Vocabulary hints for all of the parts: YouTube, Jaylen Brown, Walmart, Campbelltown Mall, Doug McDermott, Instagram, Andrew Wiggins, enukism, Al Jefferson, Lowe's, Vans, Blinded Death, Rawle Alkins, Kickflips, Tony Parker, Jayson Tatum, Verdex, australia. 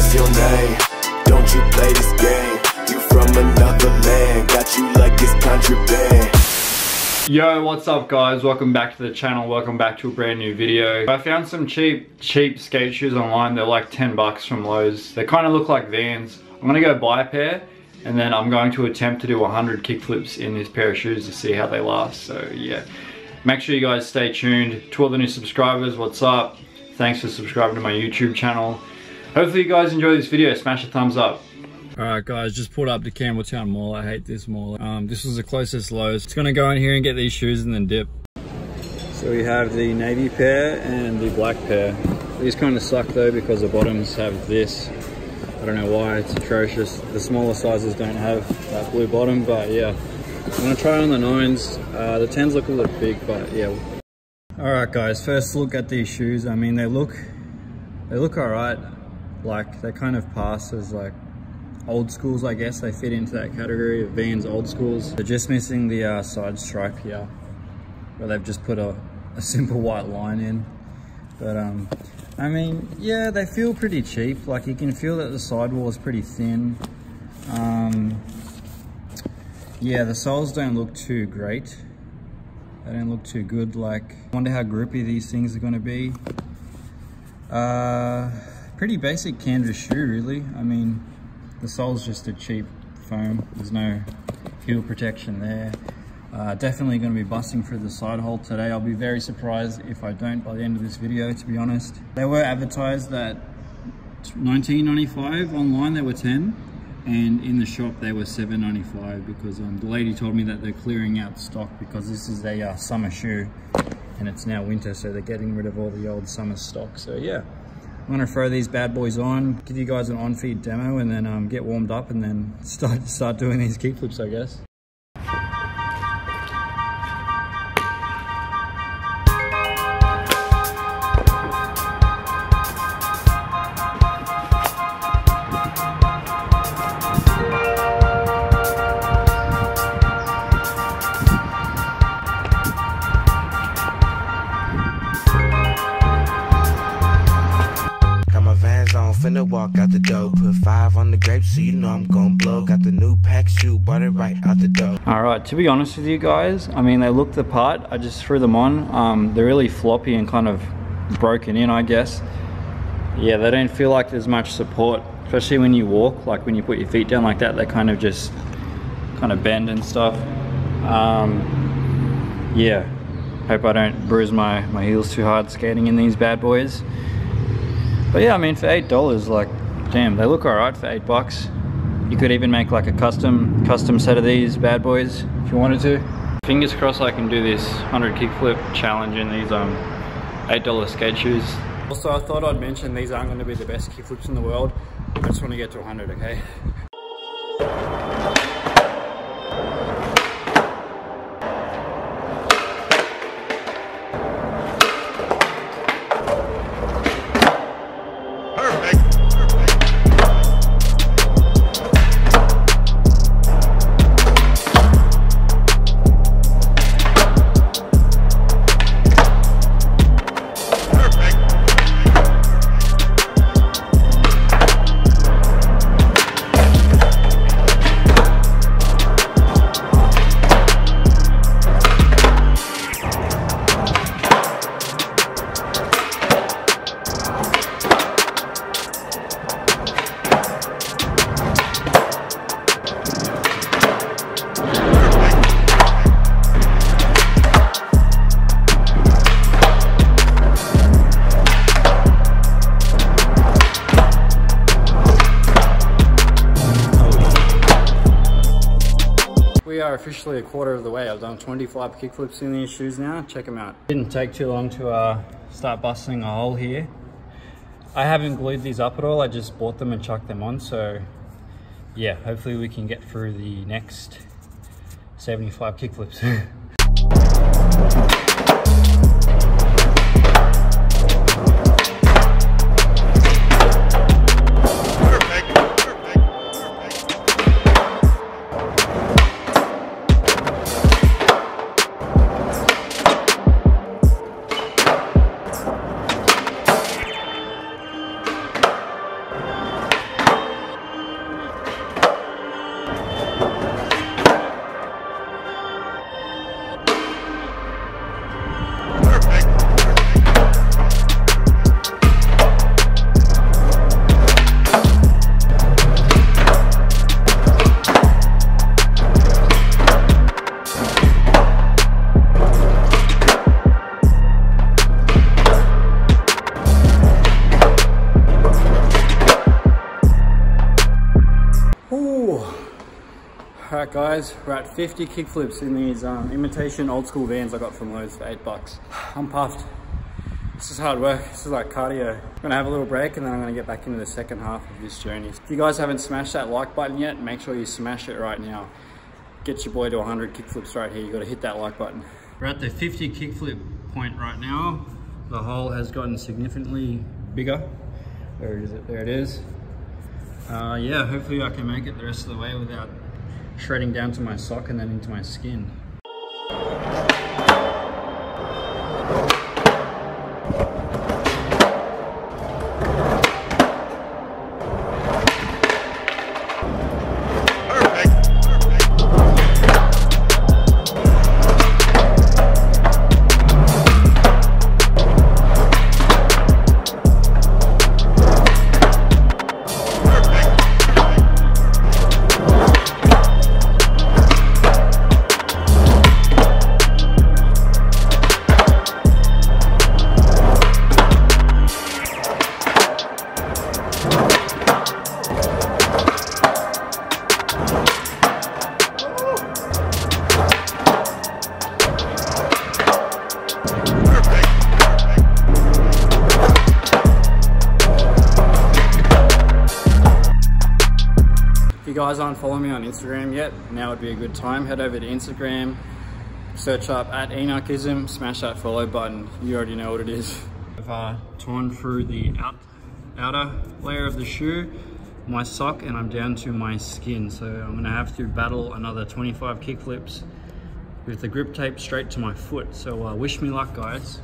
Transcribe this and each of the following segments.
what's your name? Don't you play this game? You from another land, got you like it's contraband. Yo, what's up guys? Welcome back to the channel. Welcome back to a brand new video. I found some cheap skate shoes online. They're like 10 bucks from Lowe's. They kind of look like Vans. I'm gonna go buy a pair and then I'm going to attempt to do 100 kickflips in this pair of shoes to see how they last. So yeah, make sure you guys stay tuned. To all the new subscribers, what's up? Thanks for subscribing to my YouTube channel. Hopefully you guys enjoy this video. Smash a thumbs up. Alright guys, just pulled up to Campbelltown Mall. I hate this mall. This was the closest Lowe's. Just gonna go in here and get these shoes and then dip. So we have the navy pair and the black pair. These kind of suck though because the bottoms have this. I don't know why, it's atrocious. The smaller sizes don't have that blue bottom, but yeah. I'm gonna try on the 9s. The 10s look a little big, but yeah. Alright guys, first look at these shoes. I mean, they look alright. Like, they kind of pass as like old schools, I guess. They fit into that category of Vans old schools. They're just missing the side stripe here, where they've just put a simple white line in. But I mean, yeah, they feel pretty cheap. Like, you can feel that the sidewall is pretty thin. Yeah, the soles don't look too great. They don't look too good. Like, I wonder how grippy these things are gonna be. Pretty basic canvas shoe, really. I mean, the sole's just a cheap foam. There's no heel protection there. Definitely going to be busting through the side hole today. I'll be very surprised if I don't by the end of this video, to be honest. They were advertised at $19.95 online. They were 10, and in the shop they were $7.95 because the lady told me that they're clearing out stock because this is a summer shoe and it's now winter, so they're getting rid of all the old summer stock. So yeah, I'm gonna throw these bad boys on, give you guys an on-feed demo, and then get warmed up and then start doing these kickflips, I guess. Finna walk out the door, put 5 on the grape so you know I'm gonna blow. Got the new pack shoe, bought it right out the door. Alright, to be honest with you guys, I mean, they look the part. I just threw them on. They're really floppy and kind of broken in, I guess. Yeah, they don't feel like there's much support, especially when you walk. Like, when you put your feet down like that, they kind of just bend and stuff. Yeah, hope I don't bruise my heels too hard skating in these bad boys. But yeah, I mean, for $8, like, damn, they look alright for $8. You could even make like a custom set of these bad boys if you wanted to. Fingers crossed I can do this 100 kickflip challenge in these $8 skate shoes. Also, I thought I'd mention these aren't going to be the best kickflips in the world. I just want to get to 100, okay? Officially a quarter of the way. I've done 25 kickflips in these shoes now. Check them out. Didn't take too long to start busting a hole here. I haven't glued these up at all. I just bought them and chucked them on. So yeah, hopefully we can get through the next 75 kickflips. Alright guys, we're at 50 kickflips in these imitation old school Vans I got from Lowe's for $8. I'm puffed. This is hard work, this is like cardio. I'm gonna have a little break and then I'm gonna get back into the second half of this journey. If you guys haven't smashed that like button yet, make sure you smash it right now. Get your boy to 100 kickflips right here, you gotta hit that like button. We're at the 50 kickflip point right now. The hole has gotten significantly bigger. There it is. Yeah, hopefully I can make it the rest of the way without shredding down to my sock and then into my skin. If you guys aren't following me on Instagram yet, now would be a good time. Head over to Instagram, search up at enukism, smash that follow button. You already know what it is. I've torn through the outer layer of the shoe, my sock, and I'm down to my skin. So I'm gonna have to battle another 25 kickflips with the grip tape straight to my foot. So wish me luck, guys.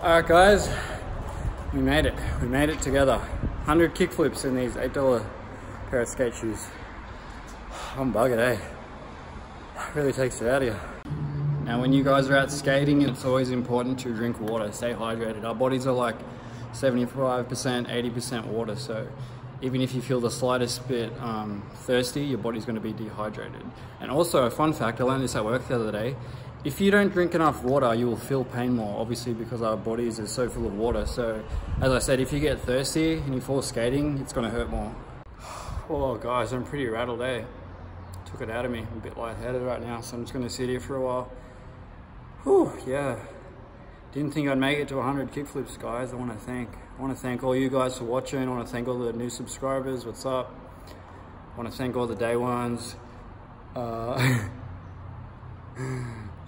Alright guys, we made it together. 100 kickflips in these $8 pair of skate shoes. I'm buggered, eh? It really takes it out of you. Now when you guys are out skating, it's always important to drink water, stay hydrated. Our bodies are like 75%, 80% water, so even if you feel the slightest bit thirsty, your body's gonna be dehydrated. And also, a fun fact, I learned this at work the other day, if you don't drink enough water, you will feel pain more, obviously, because our bodies are so full of water. So, as I said, if you get thirsty and you fall skating, it's gonna hurt more. Oh guys, I'm pretty rattled, eh? Took it out of me. I'm a bit lightheaded right now, so I'm just gonna sit here for a while. Whew, yeah. Didn't think I'd make it to 100 kickflips, guys. I wanna thank all you guys for watching. I wanna thank all the new subscribers, what's up? I wanna thank all the day ones.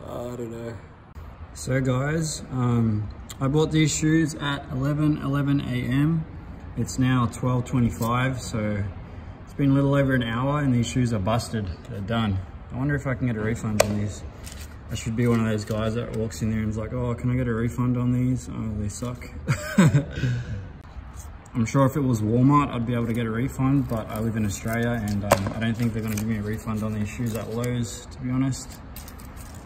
I don't know. So guys, I bought these shoes at 11:11 a.m. It's now 12:25, so it's been a little over an hour and these shoes are busted. They're done. I wonder if I can get a refund on these. I should be one of those guys that walks in there and is like, oh, can I get a refund on these? Oh, they suck. I'm sure if it was Walmart, I'd be able to get a refund, but I live in Australia and I don't think they're gonna give me a refund on these shoes at Lowe's, to be honest.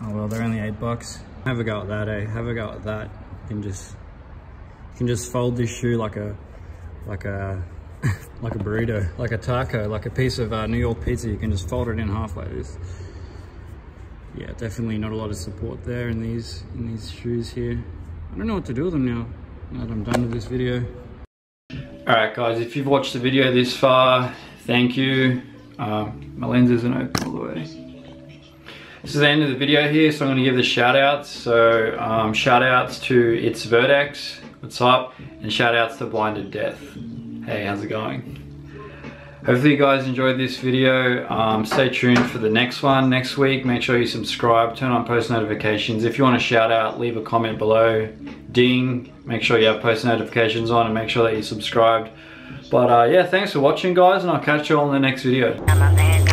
Oh well, they're only $8. Have a go at that, eh? Have a go at that. You can just fold this shoe like a burrito, like a taco, like a piece of New York pizza. You can just fold it in half like this. Yeah, definitely not a lot of support there in these shoes here. I don't know what to do with them now that I'm done with this video. All right, guys, if you've watched the video this far, thank you. My lens isn't open all the way. This is the end of the video here, so I'm going to give the shout outs. So shout outs to It's Verdex, what's up, and shout outs to Blinded Death. Hey, how's it going? Hopefully you guys enjoyed this video. Stay tuned for the next one next week. Make sure you subscribe, turn on post notifications. If you want a shout out, leave a comment below. Ding. Make sure you have post notifications on and make sure that you're subscribed. But yeah, thanks for watching guys, and I'll catch you all in the next video.